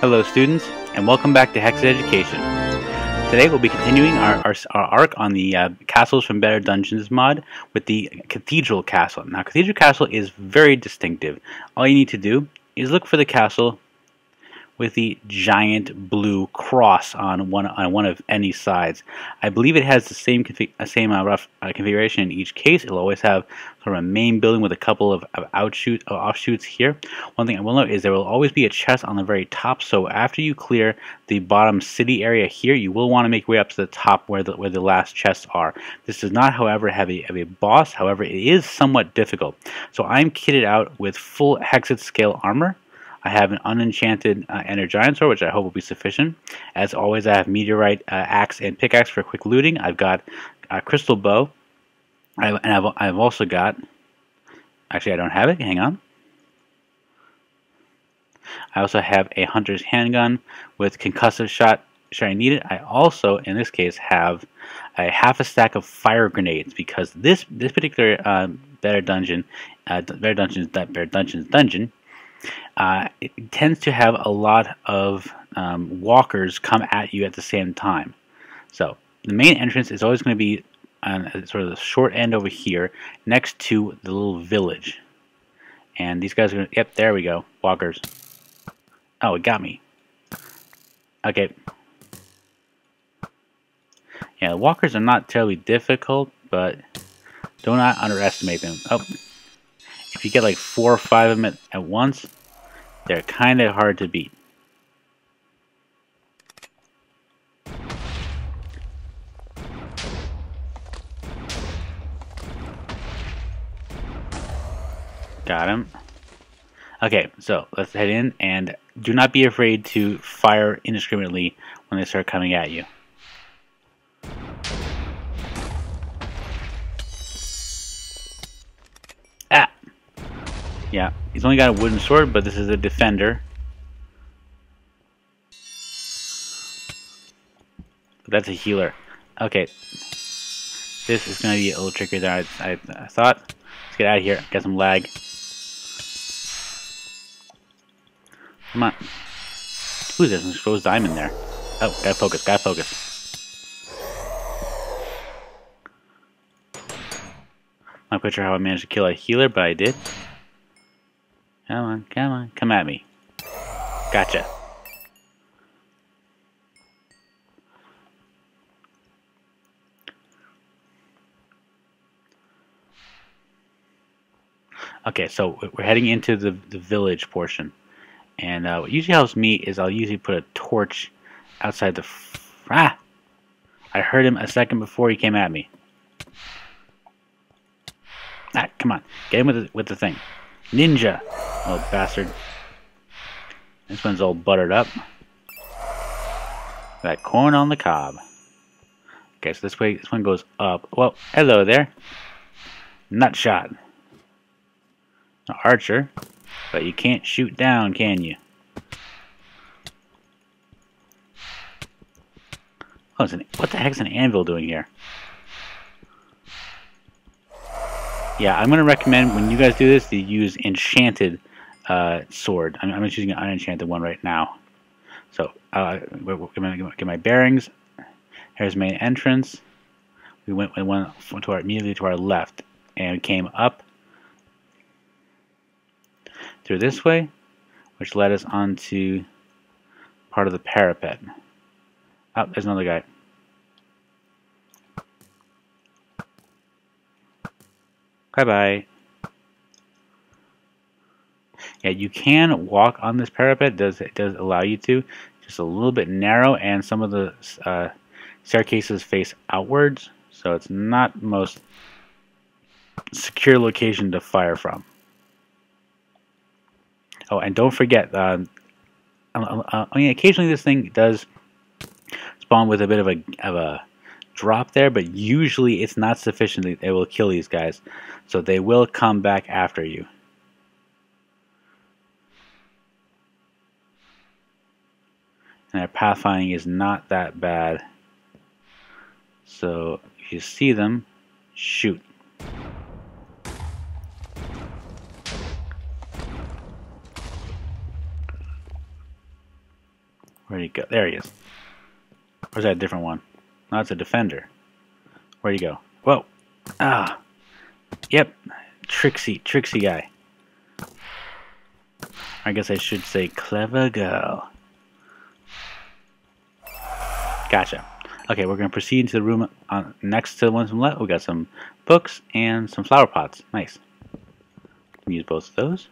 Hello students, and welcome back to Hexxit Education. Today we'll be continuing our arc on the castles from Better Dungeons mod with the Cathedral Castle. Now Cathedral Castle is very distinctive. All you need to do is look for the castle with the giant blue cross on one of any sides. I believe it has the same configuration in each case. It'll always have sort of a main building with a couple of offshoots here. One thing I will note is there will always be a chest on the very top, so after you clear the bottom city area here, you will want to make your way up to the top where the last chests are. This does not, however, have a boss. However, it is somewhat difficult. So I'm kitted out with full Hexxit scale armor. I have an unenchanted Ender Giant sword, which I hope will be sufficient. As always, I have Meteorite axe and pickaxe for quick looting. I've got Crystal Bow, I've also got... Actually, I don't have it. Hang on. I also have a Hunter's Handgun with Concussive Shot should I need it. I also, in this case, have a half a stack of Fire Grenades, because this particular Better Dungeons dungeon it tends to have a lot of walkers come at you at the same time. So the main entrance is always going to be on sort of the short end over here next to the little village. And these guys are going to... Yep, there we go. Walkers. Oh, it got me. Okay. Yeah, the walkers are not terribly difficult, but do not underestimate them. Oh. If you get like 4 or 5 of them at once, they're kind of hard to beat. Got him. Okay, so let's head in, and do not be afraid to fire indiscriminately when they start coming at you. Yeah, he's only got a wooden sword, but this is a defender. But that's a healer. Okay. This is going to be a little trickier than I thought. Let's get out of here. Got some lag. Come on. Ooh, there's an exposed diamond there. Oh, gotta focus, gotta focus. I'm not quite sure how I managed to kill a healer, but I did. Come on, come on, come at me. Gotcha. Okay, so we're heading into the village portion. And what usually helps me is I'll usually put a torch outside the... Ah! I heard him a second before he came at me. Ah, come on. Get him with the thing. Ninja! Oh, bastard. This one's all buttered up. That corn on the cob. Okay, so this one goes up. Well, hello there. Nutshot. An archer, but you can't shoot down, can you? Oh, what the heck's an anvil doing here? Yeah, I'm going to recommend when you guys do this that you use enchanted sword. I'm just using an unenchanted one right now. So, get my bearings. Here's main entrance. We went to immediately to our left and came up through this way, which led us onto part of the parapet. Oh, there's another guy. Bye-bye. Yeah, you can walk on this parapet. It does allow you to. Just a little bit narrow, and some of the staircases face outwards, so it's not the most secure location to fire from. Oh, and don't forget, I mean, occasionally this thing does spawn with a bit of a drop there, but usually it's not sufficient. It will kill these guys, so they will come back after you. And our pathfinding is not that bad, so if you see them, shoot. Where'd he go? There he is. Or is that a different one? No, it's a defender. Where'd he go? Whoa. Ah. Yep. Tricksy guy. I guess I should say clever girl. Gotcha. Okay, we're going to proceed to the room next to the one from the left. We got some books and some flower pots. Nice. Can use both of those.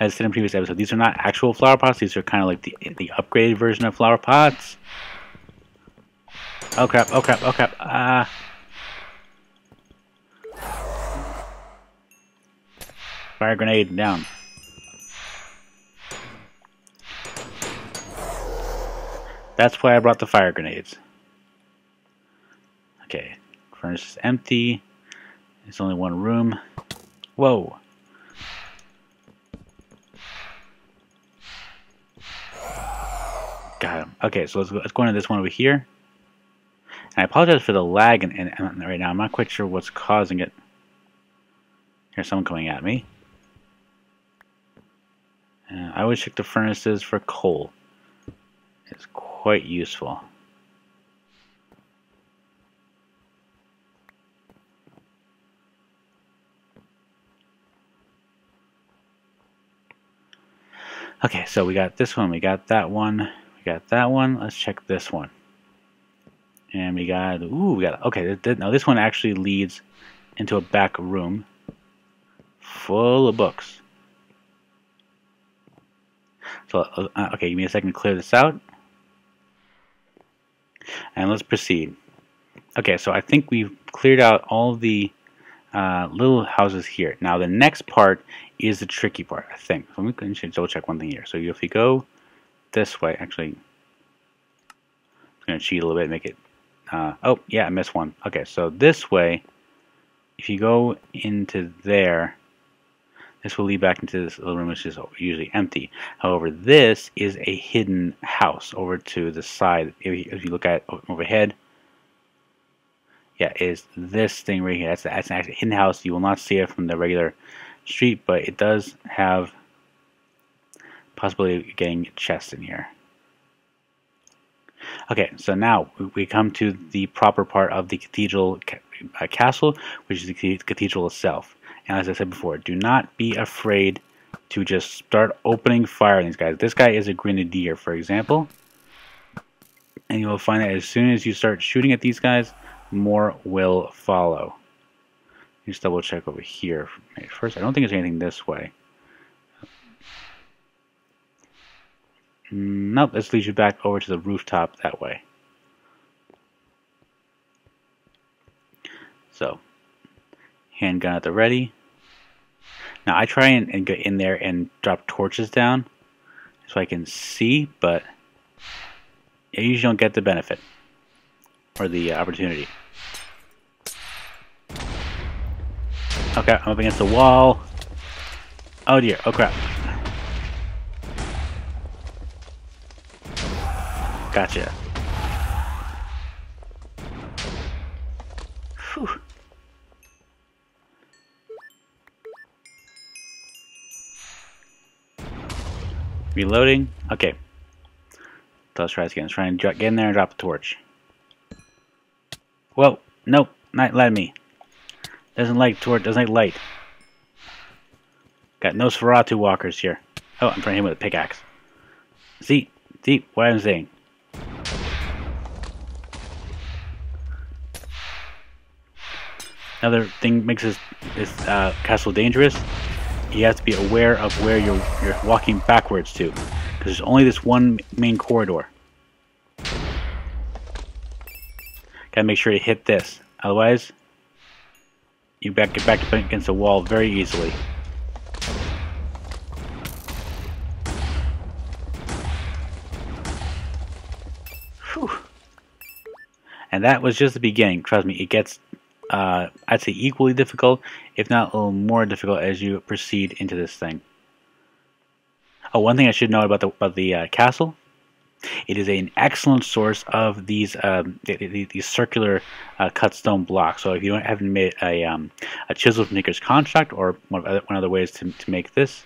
As I said in previous episode, these are not actual flower pots. These are kind of like the upgraded version of flower pots. Oh crap, oh crap, oh crap. Fire grenade down. That's why I brought the fire grenades. Okay, furnace is empty. There's only one room. Whoa. Got him. Okay, so let's go into this one over here. And I apologize for the lag and right now. I'm not quite sure what's causing it. Here's someone coming at me. I always check the furnaces for coal. It's quite useful. Okay, so we got this one, we got that one, we got that one. Let's check this one. And we got, ooh, we got, okay, now this one actually leads into a back room full of books. So, okay, give me a second to clear this out. And let's proceed. Okay, so I think we've cleared out all the little houses here. Now, the next part is the tricky part, I think. So I'm going to double check one thing here. So if you go this way, actually, I'm going to cheat a little bit and make it, oh, yeah, I missed one. Okay, so this way, if you go into there, this will lead back into this little room, which is usually empty. However, this is a hidden house over to the side. If you look at it overhead, yeah, is this thing right here. That's an actual hidden house. You will not see it from the regular street, but it does have possibility of getting chests in here. Okay, so now we come to the proper part of the cathedral castle, which is the cathedral itself. And as I said before, do not be afraid to just start opening fire on these guys. This guy is a grenadier, for example, and you will find that as soon as you start shooting at these guys, more will follow. Just double check over here first. I don't think there's anything this way. Nope, this leads you back over to the rooftop that way. So, handgun at the ready. Now I try and get in there and drop torches down so I can see, but I usually don't get the benefit or the opportunity. Okay, I'm up against the wall. Oh dear, oh crap. Gotcha. Whew. Reloading. Okay. Let's try this again. Let's try and get in there and drop the torch. Whoa. Nope. Not letting me. Doesn't like torch. Doesn't like light. Got Nosferatu walkers here. Oh, I'm trying him with a pickaxe. See what I'm saying. Another thing makes this castle dangerous. You have to be aware of where you're walking backwards to, because there's only this one main corridor. Gotta make sure to hit this, otherwise you get back against the wall very easily. Whew. And that was just the beginning. Trust me, it gets, I'd say, equally difficult, if not a little more difficult, as you proceed into this thing. Oh, one thing I should note about the castle: it is an excellent source of these circular cut stone blocks. So if you haven't made a chisel from Maker's Construct or one of the ways to make this,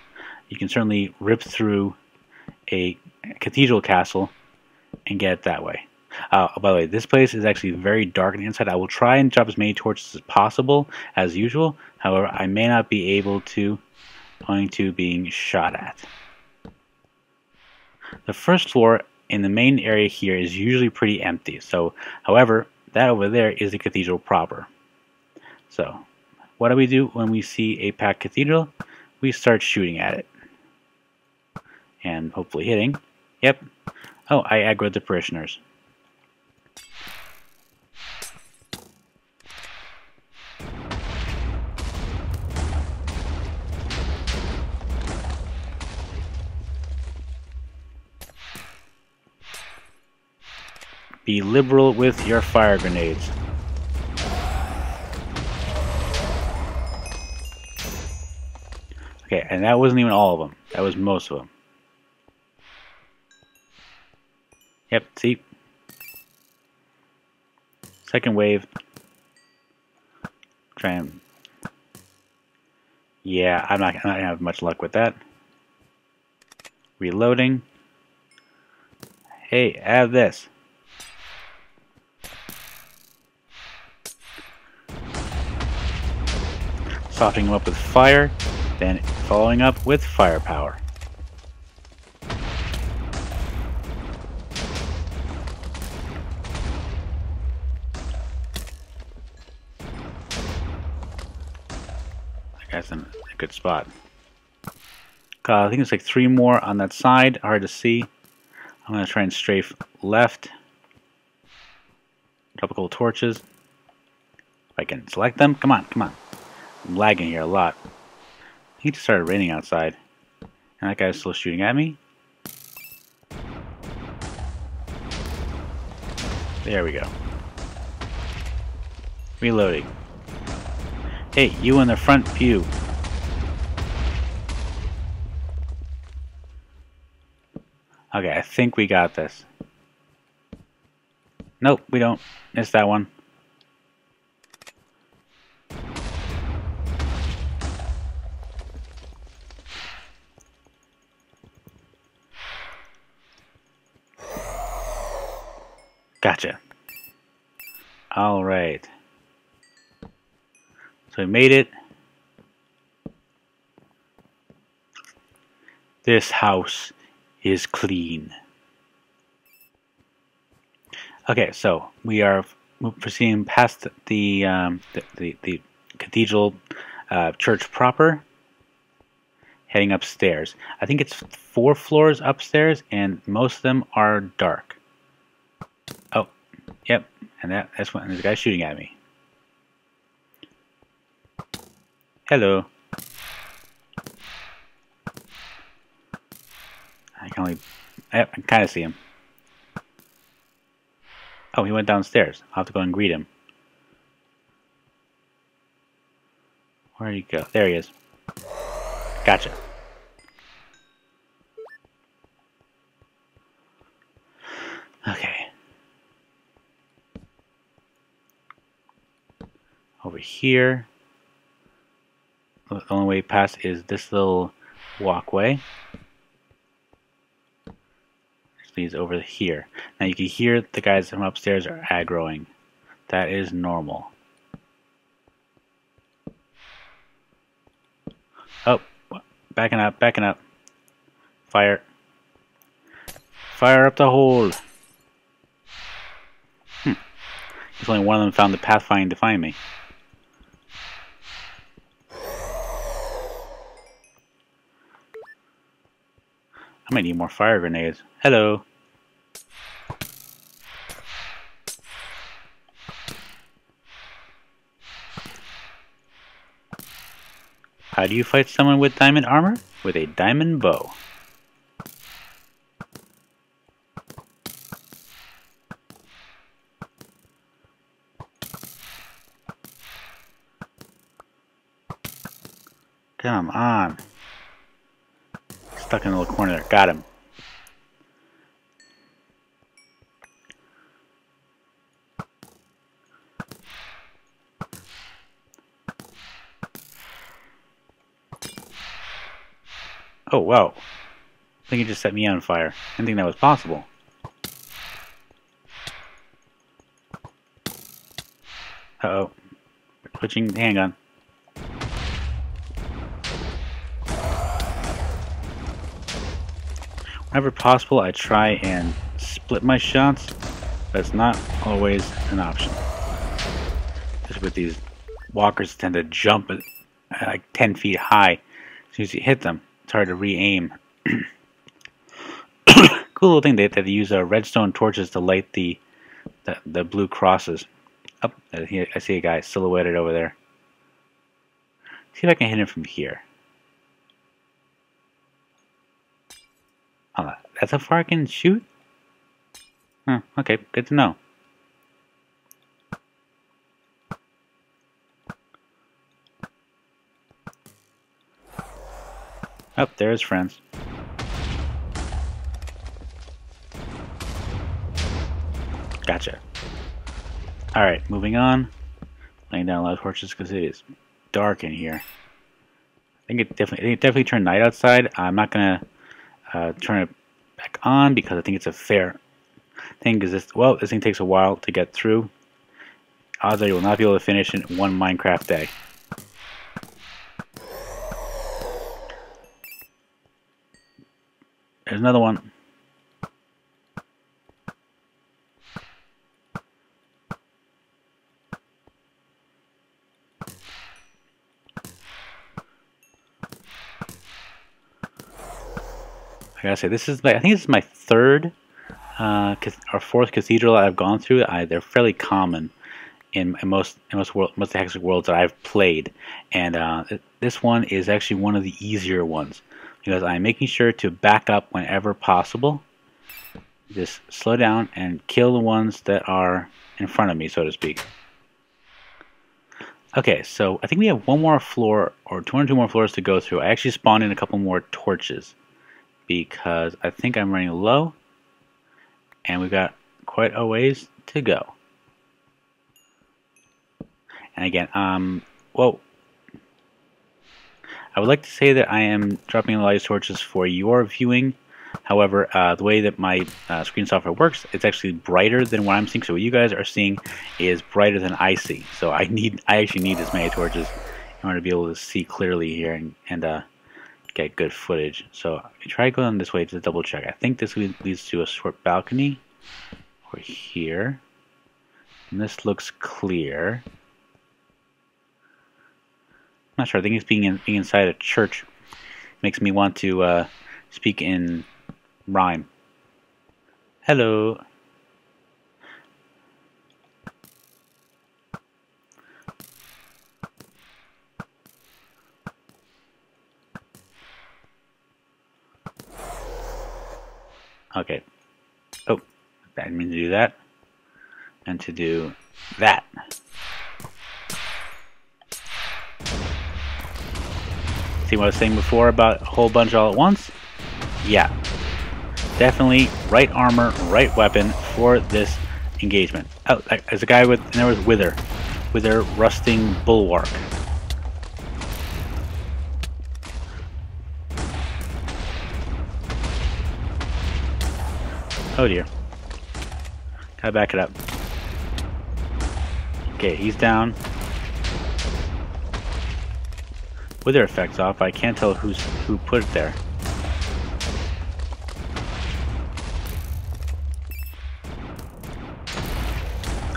you can certainly rip through a cathedral castle and get it that way. By the way, this place is actually very dark on the inside. I will try and drop as many torches as possible, as usual. However, I may not be able to, owing to being shot at. The first floor in the main area here is usually pretty empty. So, however, that over there is the cathedral proper. So, what do we do when we see a packed cathedral? We start shooting at it. And hopefully hitting. Yep. Oh, I aggroed the parishioners. Be liberal with your fire grenades. Okay, and that wasn't even all of them. That was most of them. Yep, see? Second wave. Try and... yeah, I'm not gonna have much luck with that. Reloading. Hey, have this. Softening them up with fire, then following up with firepower. That guy's in a good spot. I think it's like 3 more on that side, hard to see. I'm going to try and strafe left. A couple of torches. If I can select them, come on, come on. I'm lagging here a lot. I think it just started raining outside. And that guy's still shooting at me. There we go. Reloading. Hey, you in the front pew. Okay, I think we got this. Nope, we don't. Missed that one. Gotcha. Alright. So we made it. This house is clean. Okay, so we are proceeding past the cathedral church proper, heading upstairs. I think it's 4 floors upstairs, and most of them are dark. Oh, yep, and that's when there's a guy shooting at me. Hello. I can only... yep, I can kind of see him. Oh, he went downstairs. I'll have to go and greet him. Where did he go? There he is. Gotcha. Okay. Over here, the only way past is this little walkway, which leads over here. Now you can hear the guys from upstairs are aggroing. That is normal. Oh, backing up, backing up. Fire. Fire up the hole. There's only one of them found the pathfinder to find me. I might need more fire grenades. Hello. How do you fight someone with diamond armor? With a diamond bow. Come on. Stuck in a little corner there. Got him. Oh, wow. I think it just set me on fire. I didn't think that was possible. Uh-oh. Switching the handgun. Whenever possible, I try and split my shots. That's not always an option. Just with these walkers tend to jump at like 10 feet high. As soon as you hit them, it's hard to re-aim. Cool little thing that they use redstone torches to light the blue crosses. Up, oh, I see a guy silhouetted over there. See if I can hit him from here. Oh, that's how far I can shoot? Huh, okay, good to know. Up oh, there is friends. Gotcha. Alright, moving on. Laying down a lot of torches because it is dark in here. I think it definitely turned night outside. I'm not gonna turn it back on because I think it's a fair thing. Because this thing takes a while to get through. Odds are you will not be able to finish in one Minecraft day. There's another one. I gotta say, this is I think this is my third or fourth cathedral I've gone through. They're fairly common in most of the Hexical worlds that I've played, and this one is actually one of the easier ones because I'm making sure to back up whenever possible. Just slow down and kill the ones that are in front of me, so to speak. Okay, so I think we have one more floor or 202 more floors to go through. I actually spawned in a couple more torches, because I think I'm running low and we've got quite a ways to go. And again, whoa. I would like to say that I am dropping a lot of torches for your viewing. However, the way that my screen software works, it's actually brighter than what I'm seeing. So what you guys are seeing is brighter than I see. So I actually need as many torches in order to be able to see clearly here and get good footage. So I try going this way to double check. I think this leads to a short balcony over here, and this looks clear. I'm not sure. I think it's being inside a church makes me want to speak in rhyme. Hello. Okay. Oh, I didn't mean to do that. And to do that. See what I was saying before about a whole bunch all at once? Yeah. Definitely right armor, right weapon for this engagement. Oh, there's a guy with, and there was Wither. Wither Rusting Bulwark. Oh dear. Gotta back it up. Okay, he's down. With their effects off, I can't tell who put it there.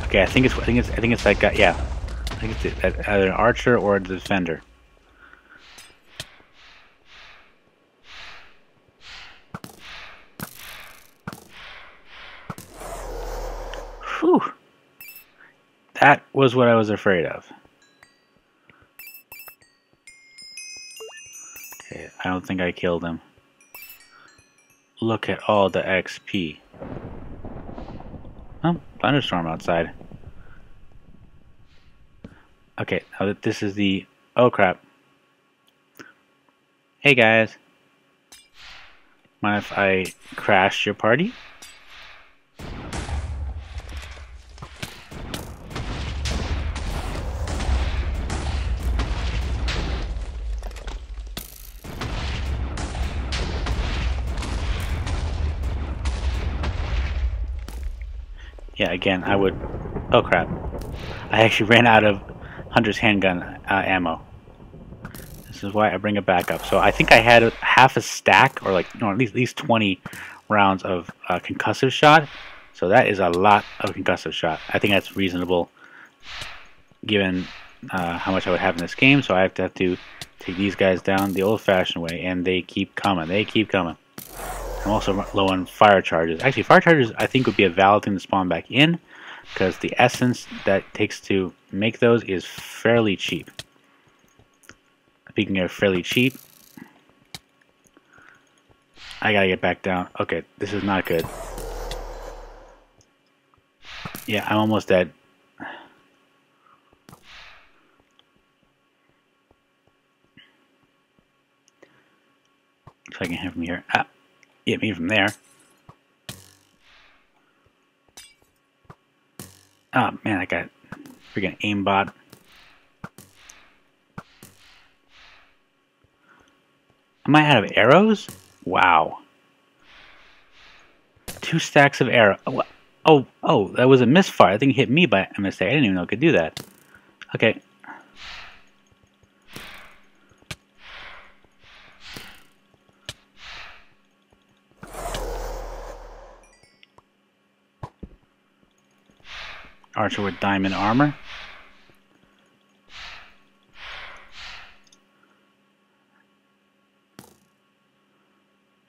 Okay, I think it's that guy. Yeah, I think it's either an archer or a defender. Whew. That was what I was afraid of. Okay, I don't think I killed him. Look at all the XP. Oh, thunderstorm outside. Okay, now that this is the... Oh, crap. Hey, guys. Mind if I crash your party? yeah, again, I would... Oh, crap. I actually ran out of Hunter's Handgun ammo. This is why I bring it back up. So I think I had a, half a stack, or like, no, at least 20 rounds of Concussive Shot. So that is a lot of Concussive Shot. I think that's reasonable given how much I would have in this game. So I have to take these guys down the old-fashioned way, and they keep coming. They keep coming. I'm also low on fire charges. Actually, fire charges I think would be a valid thing to spawn back in, because the essence that it takes to make those is fairly cheap. Speaking of fairly cheap, I gotta get back down. Okay, this is not good. Yeah, I'm almost dead. If I can hit from here. Ah, hit me from there. Oh man, I got freaking aimbot. Am I out of arrows? Wow. 2 stacks of arrows. Oh, that was a misfire. I think it hit me by mistake. I didn't even know it could do that. Okay. Archer with diamond armor.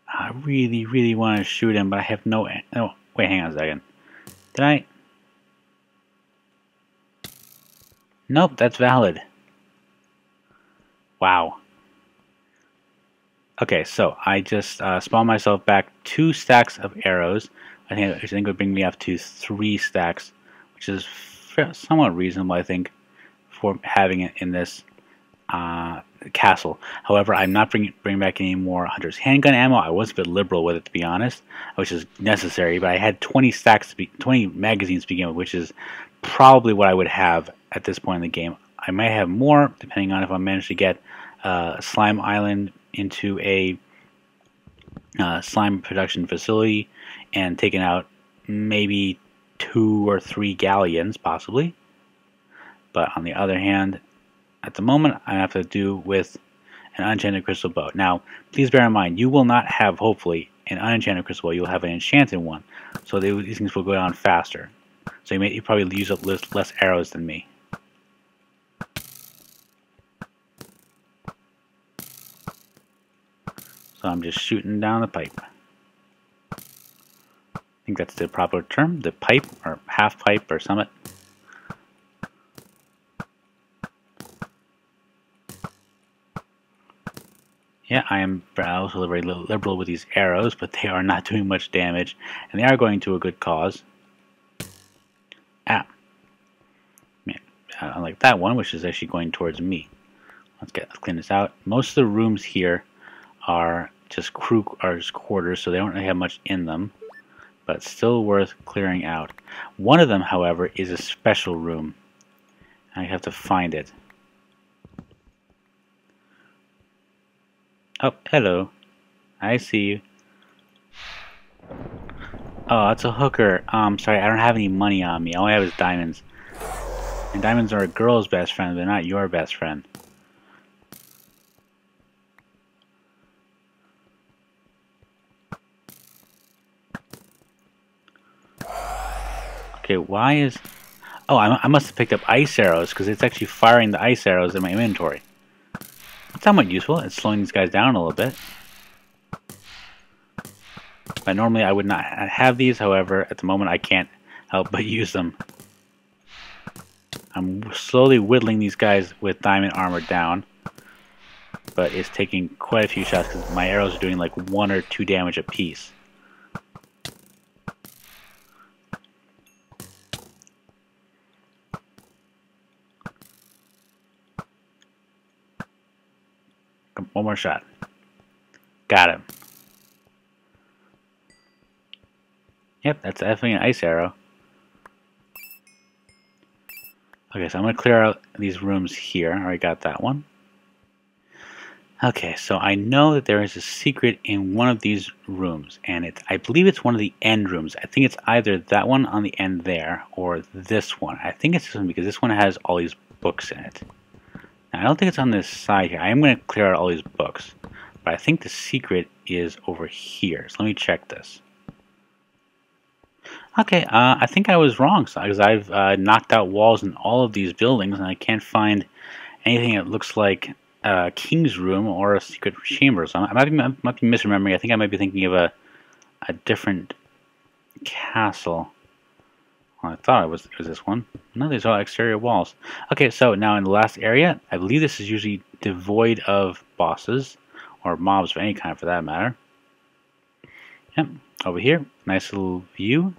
I really, really want to shoot him, but I have no... Oh, wait, hang on a second. Did I? Nope, that's valid. Wow. Okay, so I just spawned myself back 2 stacks of arrows. I think it would bring me up to 3 stacks, which is somewhat reasonable, I think, for having it in this castle. However, I'm not bringing back any more Hunter's Handgun ammo. I was a bit liberal with it, to be honest, which is necessary, but I had 20 magazines to begin with, which is probably what I would have at this point in the game. I might have more, depending on if I manage to get Slime Island into a slime production facility and taken out maybe 2 or 3 galleons, possibly. But on the other hand, at the moment, I have to do with an unenchanted crystal bow. Now, please bear in mind, you will not have, hopefully, an unenchanted crystal bow. You'll have an enchanted one. So these things will go down faster. So you probably use up less arrows than me. So I'm just shooting down the pipe. I think that's the proper term, the pipe, or half pipe, or summit. Yeah, I am also very liberal with these arrows, but they are not doing much damage, and they are going to a good cause. Ah. Man, I like that one, which is actually going towards me. Let's clean this out. Most of the rooms here are just quarters, so they don't really have much in them, but still worth clearing out. One of them, however, is a special room. I have to find it. Oh, hello. I see you. Oh, that's a hooker. Sorry, I don't have any money on me. All I have is diamonds. And diamonds are a girl's best friend, they're not your best friend. Okay, why is... Oh, I must have picked up ice arrows, because it's actually firing the ice arrows in my inventory. It's somewhat useful. It's slowing these guys down a little bit. But normally I would not have these, however, at the moment I can't help but use them. I'm slowly whittling these guys with diamond armor down, but it's taking quite a few shots, because my arrows are doing like 1 or 2 damage apiece. One more shot. Got him. Yep, that's definitely an ice arrow. Okay, so I'm going to clear out these rooms here. I already got that one. Okay, so I know that there is a secret in one of these rooms, and it's, I believe it's one of the end rooms. I think it's either that one on the end there, or this one. I think it's this one because this one has all these books in it. Now, I don't think it's on this side here. I am going to clear out all these books, but I think the secret is over here. So let me check this. Okay, I think I was wrong, because I've knocked out walls in all of these buildings, and I can't find anything that looks like King's room or a secret chamber. So I might be misremembering. I think I might be thinking of a different castle. Well, I thought it was this one. No, these are all exterior walls. Okay, so now in the last area, I believe this is usually devoid of bosses or mobs of any kind, for that matter. Yep, over here, nice little view.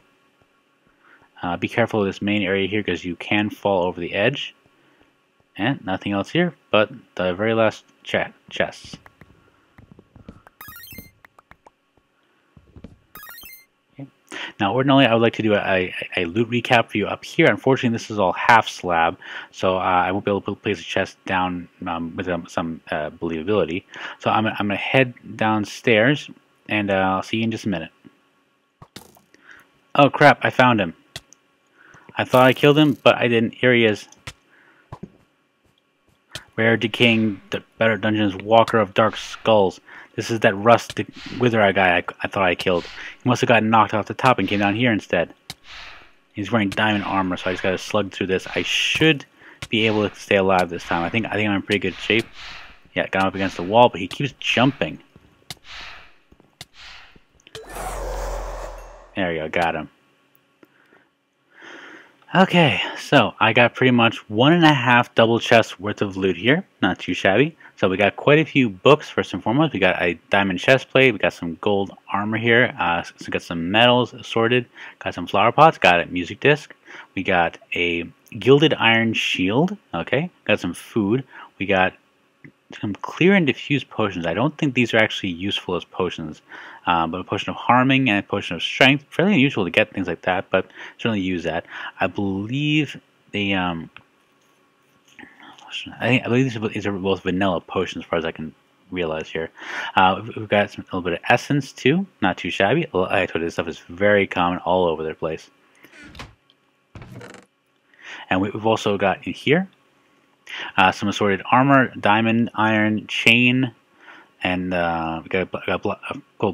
Be careful of this main area here because you can fall over the edge. And nothing else here, but the very last chests. Okay. Now, ordinarily, I would like to do a loot recap for you up here. Unfortunately, this is all half slab, so I won't be able to place a chest down with some believability. So I'm gonna head downstairs, and I'll see you in just a minute. Oh crap! I found him. I thought I killed him, but I didn't. Here he is. Rare Decaying, the Better Dungeons, Walker of Dark Skulls. This is that Rust Wither guy I thought I killed. He must have gotten knocked off the top and came down here instead. He's wearing diamond armor, so I just gotta slug through this. I should be able to stay alive this time. I think I'm in pretty good shape. Yeah, got him up against the wall, but he keeps jumping. There we go, got him. Okay, so I got pretty much 1.5 double chests worth of loot here. Not too shabby. So we got quite a few books, first and foremost. We got a diamond chest plate. We got some gold armor here. So got some metals assorted. Got some flower pots. Got a music disc. We got a gilded iron shield. Okay. Got some food. We got some clear and diffuse potions. I don't think these are actually useful as potions, but a potion of harming and a potion of strength. Fairly unusual to get things like that, but certainly use that. I believe they, I believe these are both vanilla potions, as far as I can realize here. We've got some, a little bit of essence too. Not too shabby. I told you this stuff is very common all over their place. And we've also got in here some assorted armor, diamond, iron, chain, and we got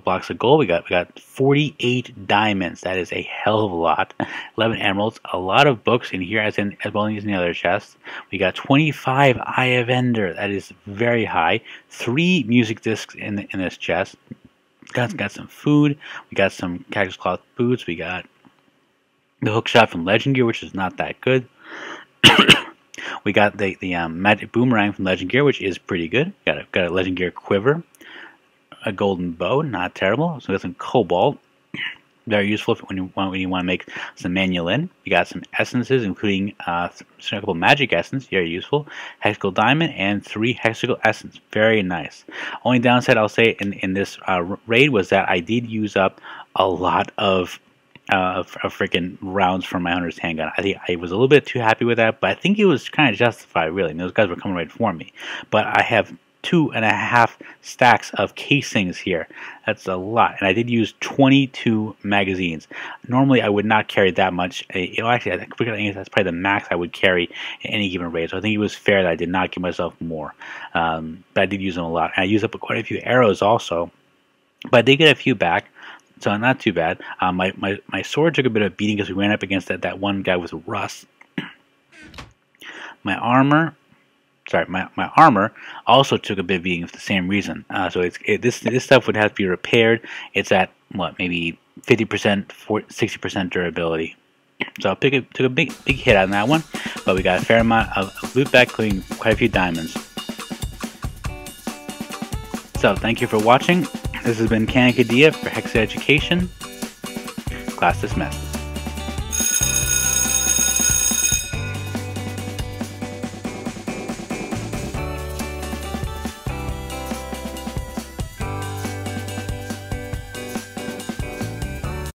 blocks of gold. We got 48 diamonds. That is a hell of a lot. 11 emeralds. A lot of books in here, as well as in the other chests. We got 25 Eye of Ender. That is very high. 3 music discs in this chest. Got some food. We got some cactus cloth boots. We got the hookshot from Legend Gear, which is not that good. We got the magic boomerang from Legend Gear, which is pretty good. Got a Legend Gear quiver, a golden bow, not terrible. So we got some cobalt, very useful when you want to make some manulin. We got some essences, including a couple magic essence, very useful. Hexical diamond and 3 hexical essence, very nice. Only downside I'll say in this raid was that I did use up a lot of freaking rounds from my Hunter's Handgun. I think I was a little bit too happy with that, but I think it was kind of justified, really. And those guys were coming right for me. But I have 2.5 stacks of casings here. That's a lot. And I did use 22 magazines. Normally, I would not carry that much. Actually, I think that's probably the max I would carry in any given raid. So I think it was fair that I did not give myself more. But I did use them a lot. And I used up quite a few arrows also. But I did get a few back. So not too bad. My sword took a bit of beating because we ran up against that one guy with rust. My armor also took a bit of beating for the same reason. So this stuff would have to be repaired. It's at what, maybe 50%, 60% durability. So I took a big hit on that one, but we got a fair amount of loot back, including quite a few diamonds. So thank you for watching. This has been Kanakadea for Hexxit Education. Class dismissed.